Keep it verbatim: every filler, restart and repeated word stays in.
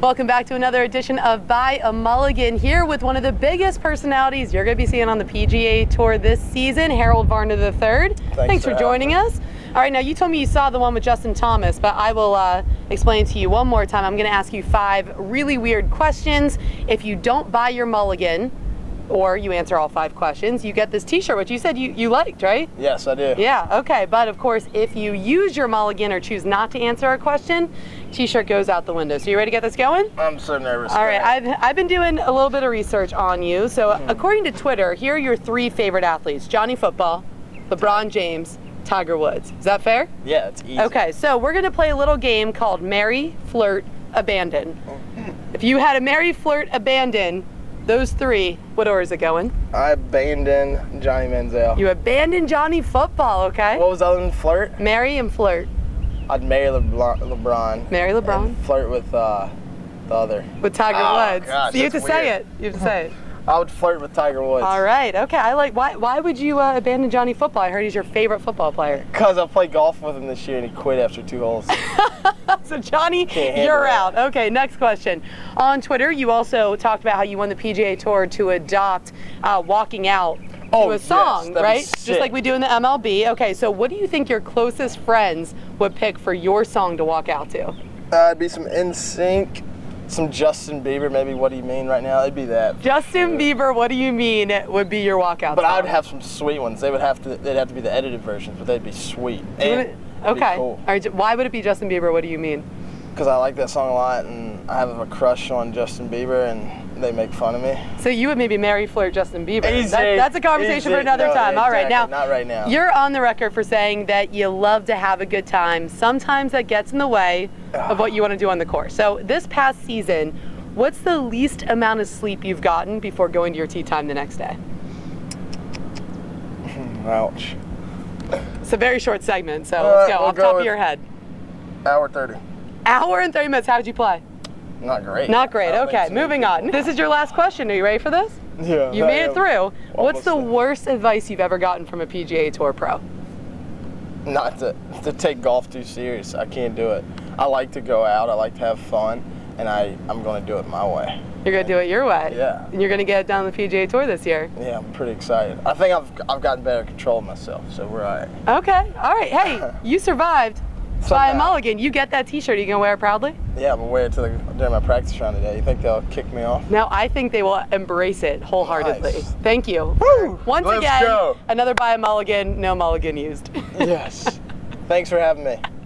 Welcome back to another edition of Buy a Mulligan, here with one of the biggest personalities you're going to be seeing on the P G A Tour this season, Harold Varner the third. Thanks, Thanks for, for joining us. All right, now you told me you saw the one with Justin Thomas, but I will uh, explain to you one more time. I'm going to ask you five really weird questions. If you don't buy your mulligan, or you answer all five questions, you get this t-shirt, which you said you, you liked, right? Yes, I do. Yeah, okay, but of course, if you use your mulligan or choose not to answer a question, t-shirt goes out the window. So you ready to get this going? I'm so nervous. All right, I've, I've been doing a little bit of research on you. So mm-hmm. according to Twitter, here are your three favorite athletes: Johnny Football, LeBron James, Tiger Woods. Is that fair? Yeah, it's easy. Okay, so we're gonna play a little game called Marry, Flirt, Abandon. Mm-hmm. If you had a marry, flirt, abandon, those three, what order is it going? I abandoned Johnny Manziel. You abandoned Johnny Football, okay. What was the other one? Flirt? Marry and flirt. I'd marry LeBron. LeBron marry LeBron? And flirt with uh, the other. With Tiger oh, Woods. Gosh, so you have to weird. say it. You have to say it. I would flirt with Tiger Woods. All right, okay. I like. Why Why would you uh, abandon Johnny Football? I heard he's your favorite football player. Because I played golf with him this year and he quit after two holes. So Johnny, you're out. It. Okay, next question. On Twitter, you also talked about how you won the P G A Tour to adopt uh, walking out oh, to a song, yes, right? Just like we do in the M L B. Okay, so what do you think your closest friends would pick for your song to walk out to? Uh, it'd be some N Sync, some Justin Bieber, maybe What Do You Mean Right Now? It'd be that. Justin yeah. Bieber, What Do You Mean would be your walkout But song. I would have some sweet ones. They would have to, they'd have to be the edited versions, but they'd be sweet. And okay. Cool. All right. Why would it be Justin Bieber? What do you mean? Because I like that song a lot, and I have a crush on Justin Bieber, and they make fun of me. So you would maybe marry, flirt Justin Bieber. Easy. That, that's a conversation Easy. for another no, time. Exactly. All right, now. Not right now. You're on the record for saying that you love to have a good time. Sometimes that gets in the way of what you want to do on the course. So this past season, what's the least amount of sleep you've gotten before going to your tee time the next day? Ouch. It's a very short segment, so uh, let's go. We'll Off go top of your head. hour thirty. Hour and thirty minutes. How did you play? Not great. Not great. Okay, so. Moving on. This is your last question. Are you ready for this? Yeah. You made it through. What's the worst advice you've ever gotten from a P G A Tour pro? Not to, to take golf too serious. I can't do it. I like to go out. I like to have fun, and I, I'm going to do it my way. You're going to do it your way? Yeah. And you're going to get it down the P G A Tour this year? Yeah, I'm pretty excited. I think I've, I've gotten better control of myself, so we're all right. Okay. All right. Hey, you survived. Buy a mulligan. You get that t-shirt. Are you going to wear it proudly? Yeah, I'm going to wear it to the, during my practice round today. You think they'll kick me off? No, I think they will embrace it wholeheartedly. Nice. Thank you. Woo! Once Let's again, go. another buy a mulligan, no mulligan used. Yes. Thanks for having me.